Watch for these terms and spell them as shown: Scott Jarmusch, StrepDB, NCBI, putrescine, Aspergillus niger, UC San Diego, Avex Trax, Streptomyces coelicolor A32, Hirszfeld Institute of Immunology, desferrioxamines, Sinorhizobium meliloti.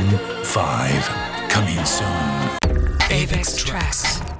Album 5 coming soon. Avex Trax.